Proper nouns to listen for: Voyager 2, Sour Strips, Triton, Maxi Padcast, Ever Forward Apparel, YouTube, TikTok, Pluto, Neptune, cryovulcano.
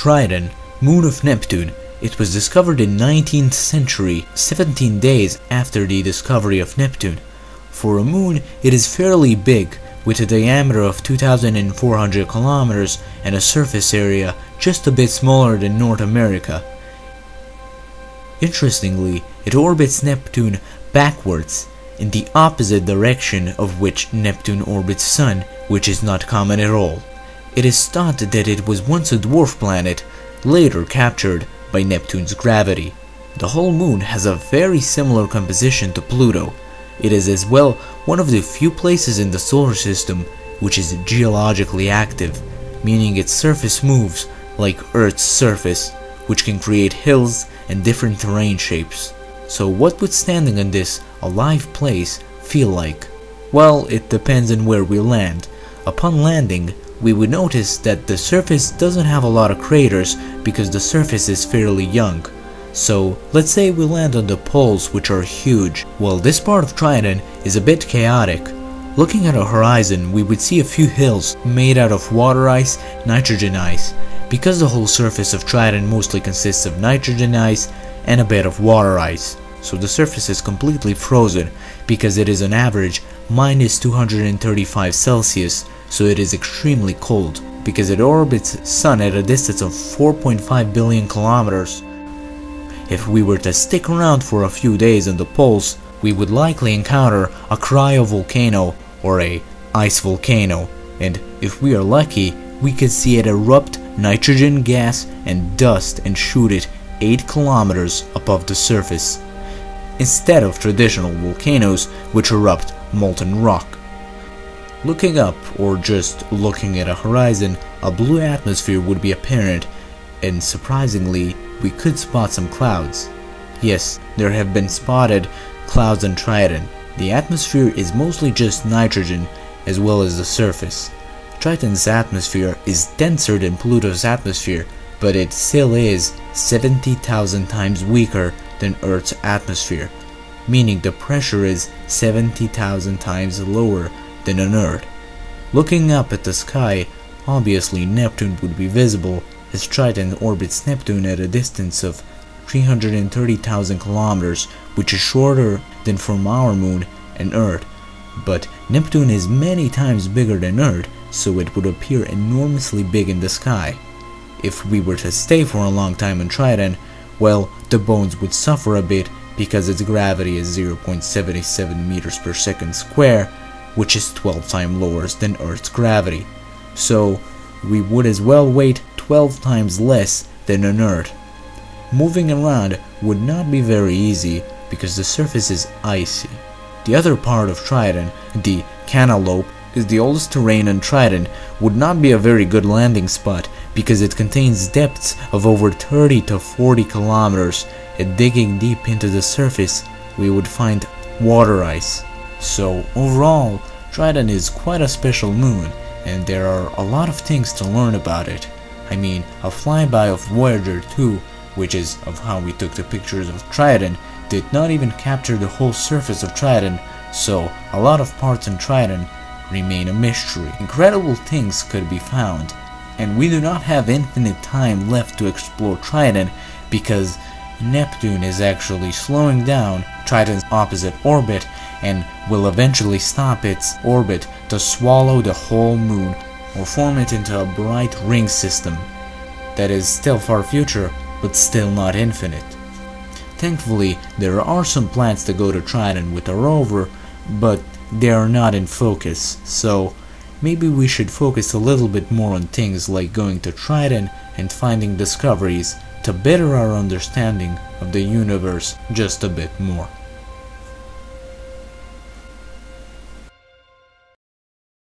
Triton, moon of Neptune. It was discovered in 19th century, 17 days after the discovery of Neptune. For a moon, it is fairly big, with a diameter of 2,400 kilometers and a surface area just a bit smaller than North America. Interestingly, it orbits Neptune backwards, in the opposite direction of which Neptune orbits Sun, which is not common at all. It is thought that it was once a dwarf planet, later captured by Neptune's gravity. The whole moon has a very similar composition to Pluto. It is as well one of the few places in the solar system which is geologically active, meaning its surface moves like Earth's surface, which can create hills and different terrain shapes. So what would standing on this alive place feel like? Well, it depends on where we land. Upon landing, we would notice that the surface doesn't have a lot of craters because the surface is fairly young. So, let's say we land on the poles, which are huge. Well, this part of Triton is a bit chaotic. Looking at the horizon, we would see a few hills made out of water ice, nitrogen ice. Because the whole surface of Triton mostly consists of nitrogen ice and a bit of water ice. So the surface is completely frozen, because it is on average minus 235 Celsius, so it is extremely cold. Because it orbits Sun at a distance of 4.5 billion kilometers. If we were to stick around for a few days on the poles, we would likely encounter a cryovulcano or a ice volcano, and if we are lucky, we could see it erupt nitrogen gas and dust and shoot it 8 kilometers above the surface, instead of traditional volcanoes which erupt molten rock. Looking up or just looking at a horizon, a blue atmosphere would be apparent, and surprisingly, we could spot some clouds. Yes, there have been spotted clouds on Triton. The atmosphere is mostly just nitrogen as well as the surface. Triton's atmosphere is denser than Pluto's atmosphere, but it still is 70,000 times weaker than Earth's atmosphere, meaning the pressure is 70,000 times lower than on Earth. Looking up at the sky, obviously Neptune would be visible, as Triton orbits Neptune at a distance of 330,000 kilometers, which is shorter than from our moon and Earth. But Neptune is many times bigger than Earth, so it would appear enormously big in the sky. If we were to stay for a long time on Triton, well, the bones would suffer a bit because its gravity is 0.77 meters per second square, which is 12 times lower than Earth's gravity. So we would as well wait 12 times less than on Earth. Moving around would not be very easy because the surface is icy. The other part of Triton, the cantaloupe, is the oldest terrain on Triton, would not be a very good landing spot because it contains depths of over 30 to 40 kilometers, and digging deep into the surface we would find water ice. So overall, Triton is quite a special moon, and there are a lot of things to learn about it. I mean, a flyby of Voyager 2, which is of how we took the pictures of Triton, did not even capture the whole surface of Triton, so a lot of parts in Triton remain a mystery. Incredible things could be found, and we do not have infinite time left to explore Triton because Neptune is actually slowing down Triton's opposite orbit and will eventually stop its orbit to swallow the whole moon, or form it into a bright ring system that is still far future but still not infinite. Thankfully, there are some plans to go to Triton with a rover, but they are not in focus, so maybe we should focus a little bit more on things like going to Triton and finding discoveries to better our understanding of the universe just a bit more.